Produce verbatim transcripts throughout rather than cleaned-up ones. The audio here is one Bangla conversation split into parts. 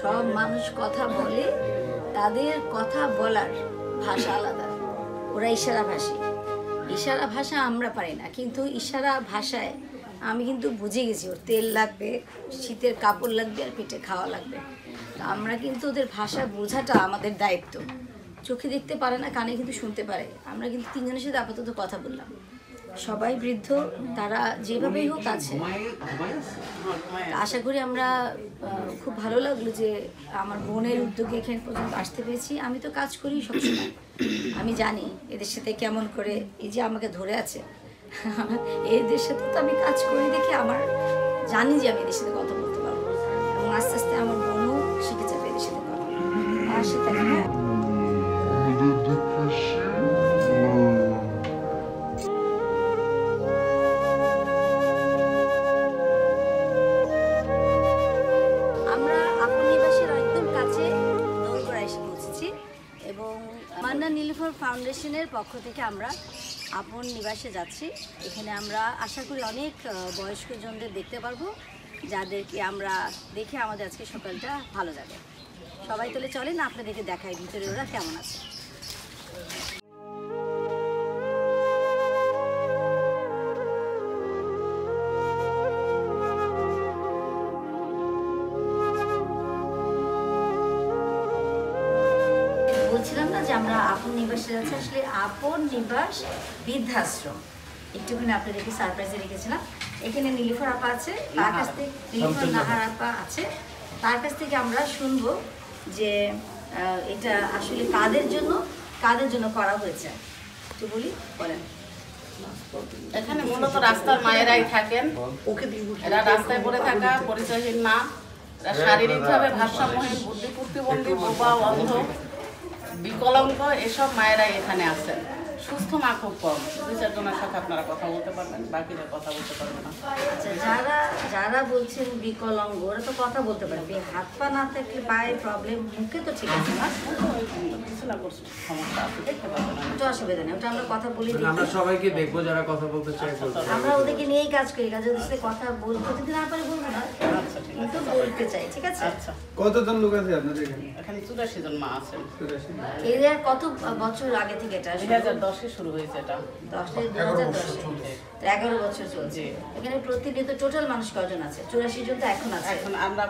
सब मानुष कथा बोले तादेर कथा बोलार भाषा आलादा ओरा इशारा भाषी इशारा भाषा आमरा पारी ना किन्तु इशारा भाषाय आमी किन्तु बुझे गेছি ওর तेल লাগবে শীতের কাপড় লাগবে আর পেটে খাওয়া লাগবে তো আমরা কিন্তু ওদের ভাষা বোঝাটা আমাদের দায়িত্ব চোখে দেখতে পারে না কানে কিন্তু শুনতে পারে আমরা কিন্তু তিনজনের সাথে আপাতত কথা বললাম সবাই বৃদ্ধ তারা যেভাবেই হোক আছে আশা করি আমরা খুব ভালো লাগলো যে আমার বোনের উদ্যোগে এখান পর্যন্ত আসতে পেরেছি আমি তো কাজ করি সবসময় আমি জানি এদের সাথে কেমন করে এই যে আমাকে ধরে আছে এদের সাথে তো আমি কাজ করি দেখে আমার জানি যে আমি এদের সাথে কথা বলতে পারবো এবং আস্তে আস্তে আমার বোনও শিখে যাবে এদের সাথে কথা আর সেটা ফাউন্ডেশনের পক্ষ থেকে আমরা আপন নিবাসে যাচ্ছি এখানে আমরা আশা করি অনেক বয়স্ক জনদের দেখতে পারবো যাদেরকে আমরা দেখে আমাদের আজকে সকালটা ভালো যাবে সবাই তাহলে চলেন আপনাদেরকে দেখাই ভিতরে ওরা কেমন আছে আপন নিবাস বৃদ্ধাশ্রম একটুখানি আপনাদেরকে সারপ্রাইজে রেখেছিলাম এখানে নীলিফার আপা আছে তার কাছ থেকে নীলিফার নাহার আপা আছে তার কাছ থেকে আমরা শুনবো যে এটা আসলে কাদের জন্য কাদের জন্য করা হয়েছে একটু বলি বলেন এখানে মূলত রাস্তার মায়েরাই থাকেন এরা রাস্তায় পড়ে থাকা পরিচয়হীন মা এরা শারীরিকভাবে ভারসাম্যহীন বুদ্ধি প্রতিবন্ধী বোবা অন্ধ বিকলাঙ্গ এসব মায়েরাই এখানে আছেন সুস্থ মা খুব কম দুই চারজনের সাথে আপনারা কথা বলতে পারবেন বাকিরা কথা বলতে পারবেন না আচ্ছা যারা যারা বলছেন বিকলাঙ্গ ওরা তো কথা বলতে পারবে হাত পা না থাকলে পায়ে প্রবলেম মুখে তো ঠিক আছে না কিছু না করছে সমস্যা আছে দেখতে পাবেন ওটা অসুবিধা নেই ওটা আমরা কথা বলি আমরা সবাইকে দেখবো যারা কথা বলতে চায় আমরা ওদেরকে নিয়েই কাজ করি কাজ ওদের সাথে কথা বলতে যদি না পারে বলবো না কিন্তু বলতে চাই ঠিক আছে আচ্ছা কতজন লোক আছে আপনাদের এখানে এখানে চুরাশি জন মা আছেন চুরাশি এর কত বছর আগে থেকে এটা দুই হাজার দশ এ শুরু হয়েছে এটা দশ এর দুই হাজার দশ এগারো বছর চলছে এখানে প্রতিদিন তো টোটাল মানুষ কজন আছে চুরাশি জন তো এখন আছে এখন আমরা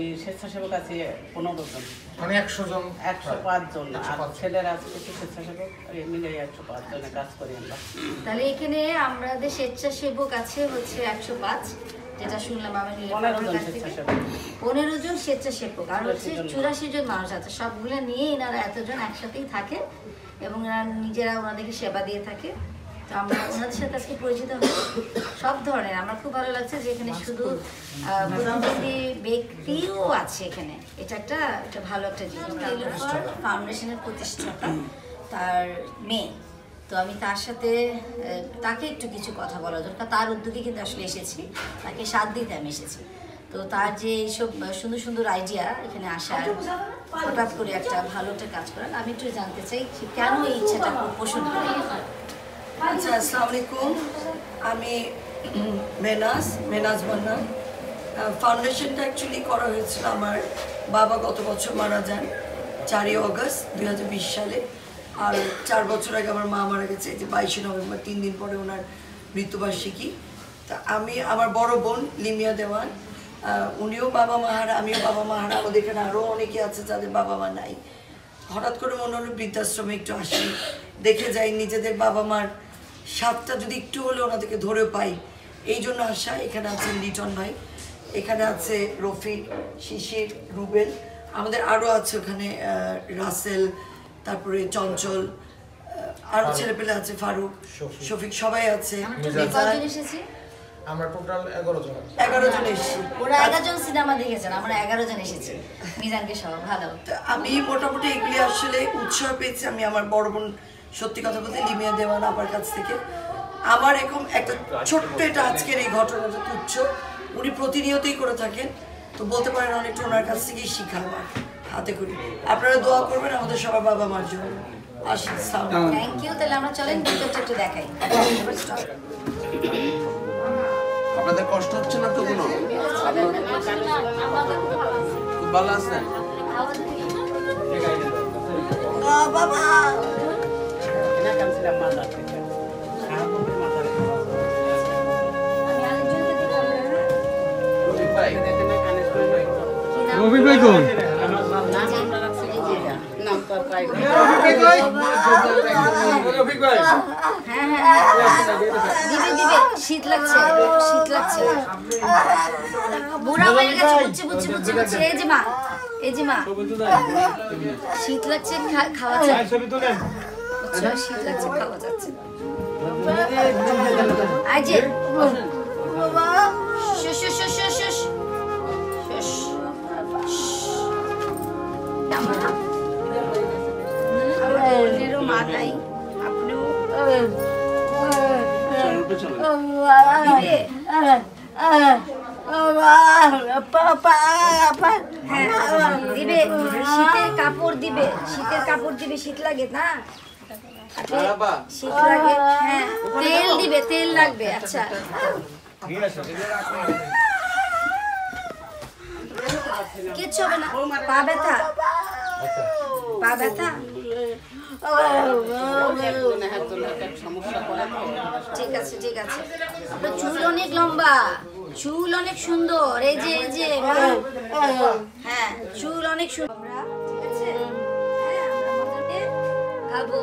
এই স্বেচ্ছাসেবক আছে পনেরো জন মানে একশো জন একশো পাঁচ জন আর ছেলেরা আছে কিছু স্বেচ্ছাসেবক মিলে একশো পাঁচ জনের কাজ করি আমরা তাহলে এখানে আমাদের স্বেচ্ছাসেবক আছে হচ্ছে একশো পাঁচ যেটা শুনলাম আমি পনেরো জন স্বেচ্ছাসেবক আর হচ্ছে চুরাশি জন মানুষ আছে সবগুলো নিয়ে এনারা এতজন একসাথেই থাকে এবং এরা নিজেরা ওনাদেরকে সেবা দিয়ে থাকে তো আমরা ওনাদের সাথে আজকে পরিচিত হই সব ধরনের আমার খুব ভালো লাগছে যে এখানে শুধু প্রতিবন্ধী ব্যক্তিও আছে এখানে এটা একটা একটা ভালো একটা জিনিস ফাউন্ডেশনের প্রতিষ্ঠাতা তার মেয়ে তো আমি তার সাথে তাকে একটু কিছু কথা বলা দরকার তার উদ্যোগে কিন্তু আসলে এসেছি তাকে সাথ দিতে আমি এসেছি তো তার যে এইসব সুন্দর সুন্দর আইডিয়া এখানে আসার হঠাৎ করে একটা ভালো একটা কাজ করার আমি একটু জানতে চাই কেন এই ইচ্ছাটা পোষণ করে আচ্ছা আসসালামু আলাইকুম আমি মেনাস মেনাস বন্না ফাউন্ডেশনটা অ্যাকচুয়ালি করা হয়েছিল আমার বাবা গত বছর মারা যান চারই অগস্ট দুই হাজার বিশ সালে আর চার বছর আগে আমার মা মারা গেছে যে বাইশে নভেম্বর তিন দিন পরে ওনার মৃত্যুবার্ষিকী তা আমি আমার বড় বোন লিমিয়া দেওয়ান উনিও বাবা মাহারা আমিও বাবা মাহারা আমাদের এখানে আরও অনেকে আছে যাদের বাবা মা নাই হঠাৎ করে মনে হলো বৃদ্ধাশ্রমে একটু আসি দেখে যাই নিজেদের বাবা মার স্বাদটা যদি একটু হলে ওনাদেরকে ধরে পাই এই জন্য আসা এখানে আছেন লিটন ভাই এখানে আছে রফিক, শিশির, রুবেল, আমাদের আরো আছে ওখানে রাসেল, তারপরে চঞ্চল, আরো ছেলেপেলে আছে, ফারুক, শফিক, সবাই আছে। আমরা টোটাল এগারো জন এগারো জন এসেছি। ওরা এগারো জন সিনেমা দেখেছেন, আমরা এগারো জন এসেছি মিজানকে সহ। ভালো, আমি মোটামুটি এগুলি আসলে উৎসাহ পেয়েছি আমি আমার বড় বোন, সত্যি কথা বলতে লিমিয়া দেওয়ান আমার কাছ থেকে। আমার এরকম একটা ছোট্ট এটা আজকের এই ঘটনাটা তুচ্ছ, উনি প্রতিনিয়তই করে থাকেন, তো বলতে পারেন অনেকটা ওনার কাছ থেকেই শিখা আমার হাতে করি। আপনারা দোয়া করবেন আমাদের সবার বাবা মার জন্য। আসি, থ্যাংক ইউ। তাহলে আমরা চলেন ভিডিওটা একটু দেখাই। আপনাদের কষ্ট হচ্ছে না তো? কোনো খুব ভালো আছেন বাবা? শীত লাগছে, শীত লাগছে, বুড়া হয়ে গেছে, বুঝছি বুঝছি বুঝছি বুঝছি। এই যে মা, এই যে মা, শীত লাগছে, খাওয়া যাচ্ছে, শীত লাগছে, খাওয়া যাচ্ছে। আজ শীতের কাপড় দিবে, শীতের কাপড় দিবে, শীত লাগে না, শীত লাগে, তেল দিবে, তেল লাগবে। আচ্ছা কিচ্ছু হবে না, পা ব্যথা, পা ব্যথা, ঠিক আছে ঠিক আছে। চুল অনেক লম্বা, চুল অনেক সুন্দর, এই যে এই যে, হ্যাঁ চুল অনেক সুন্দর, ঠিক আছে খাবো।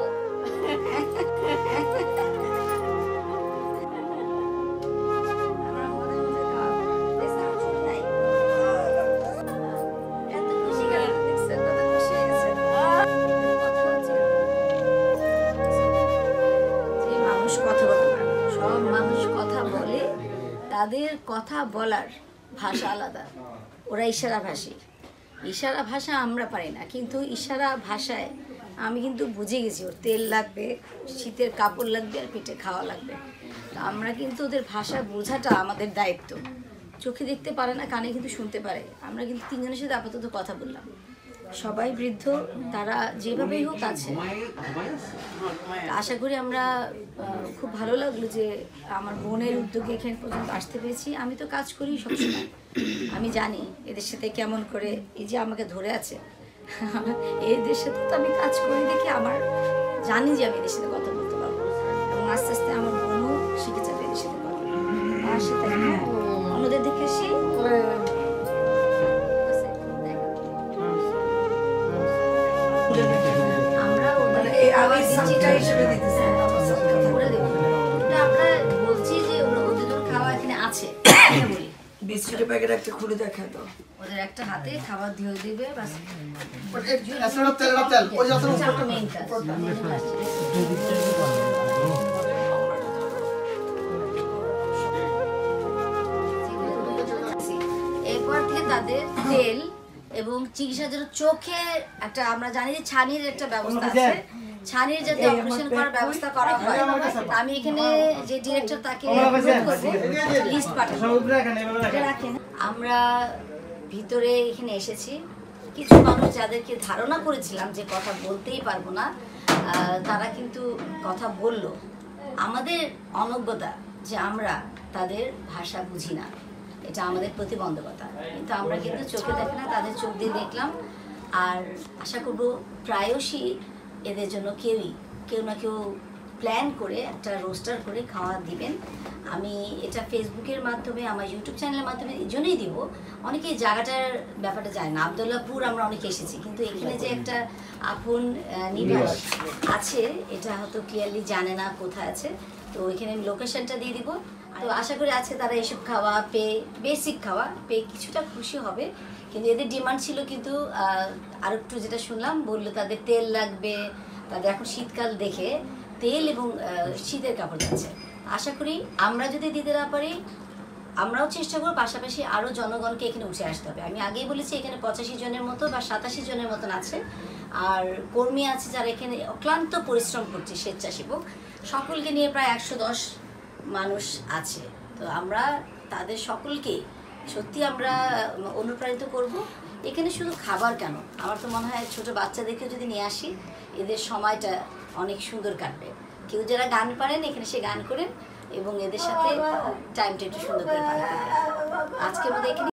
তাদের কথা বলার ভাষা আলাদা, ওরা ইশারা ভাষী, ইশারা ভাষা আমরা পারি না, কিন্তু ইশারা ভাষায় আমি কিন্তু বুঝে গেছি ওর তেল লাগবে, শীতের কাপড় লাগবে, আর পেটে খাওয়া লাগবে। তো আমরা কিন্তু ওদের ভাষা বোঝাটা আমাদের দায়িত্ব। চোখে দেখতে পারে না, কানে কিন্তু শুনতে পারে। আমরা কিন্তু তিনজনের সাথে আপাতত কথা বললাম, সবাই বৃদ্ধ, তারা যেভাবেই হোক আছে। আশা করি আমরা, খুব ভালো লাগলো যে আমার বোনের উদ্যোগে এখানে পর্যন্ত আসতে পেরেছি। আমি তো কাজ করি সবসময়, আমি জানি এদের সাথে কেমন করে, এই যে আমাকে ধরে আছে, এদের সাথে তো আমি কাজ করি দেখে আমার জানি যে আমি এদের সাথে কথা বলতে পারবো, এবং আস্তে আস্তে আমার বোনও শিখে যাবে এদের সাথে কথা। আর সেটা অন্যদের দেখে সে এরপর থেকে তাদের তেল এবং চিকিৎসার জন্য চোখে একটা, আমরা জানি যে ছানির একটা ব্যবস্থা আছে, ছানির যাতে অপারেশন করার ব্যবস্থা করা হয়। আমি এখানে যে ডিরেক্টর তাকে লিস্ট পাঠাবো, আমরা ভিতরে এখানে এসেছি। কিছু মানুষ যাদেরকে ধারণা করেছিলাম যে কথা বলতেই পারবো না, তারা কিন্তু কথা বললো। আমাদের অনজ্ঞতা যে আমরা তাদের ভাষা বুঝি না, এটা আমাদের প্রতিবন্ধকতা, কিন্তু আমরা কিন্তু চোখে দেখি না, তাদের চোখ দিয়ে দেখলাম। আর আশা করবো প্রায়শই এদের জন্য কেউই কেউ না কেউ প্ল্যান করে একটা রোস্টার করে খাওয়া দিবেন। আমি এটা ফেসবুকের মাধ্যমে, আমার ইউটিউব চ্যানেলের মাধ্যমে এই জন্যই দিব। অনেকে জায়গাটার ব্যাপারটা জানে না, আব্দুল্লাহপুর আমরা অনেকে এসেছি, কিন্তু এখানে যে একটা আপন নিবাস আছে এটা হয়তো ক্লিয়ারলি জানে না কোথায় আছে। তো এখানে আমি লোকেশনটা দিয়ে দিব, তো আশা করি আছে তারা এইসব খাওয়া পেয়ে বেসিক খাওয়া পেয়ে কিছুটা খুশি হবে। কিন্তু এদের ডিমান্ড ছিল কিন্তু আর একটু যেটা শুনলাম বললো তাদের তেল লাগবে, তাদের এখন শীতকাল দেখে তেল এবং শীতের কাপড় যাচ্ছে। আশা করি আমরা যদি দিতে না পারি আমরাও চেষ্টা করব, পাশাপাশি আরও জনগণকে এখানে উঠে আসতে হবে। আমি আগেই বলেছি এখানে পঁচাশি জনের মতো বা সাতাশি জনের মতন আছে আর কর্মী আছে যারা এখানে অক্লান্ত পরিশ্রম করছে, স্বেচ্ছাসেবক সকলকে নিয়ে প্রায় একশো দশ মানুষ আছে। তো আমরা তাদের সকলকে সত্যি আমরা অনুপ্রাণিত করব। এখানে শুধু খাবার কেন, আমার তো মনে হয় ছোটো বাচ্চাদেরকেও যদি নিয়ে আসি এদের সময়টা অনেক সুন্দর কাটবে। কেউ যারা গান পারেন এখানে সে গান করেন এবং এদের সাথে টাইমটা একটু সুন্দর করে পার করবেন। আজকের মধ্যে এখানে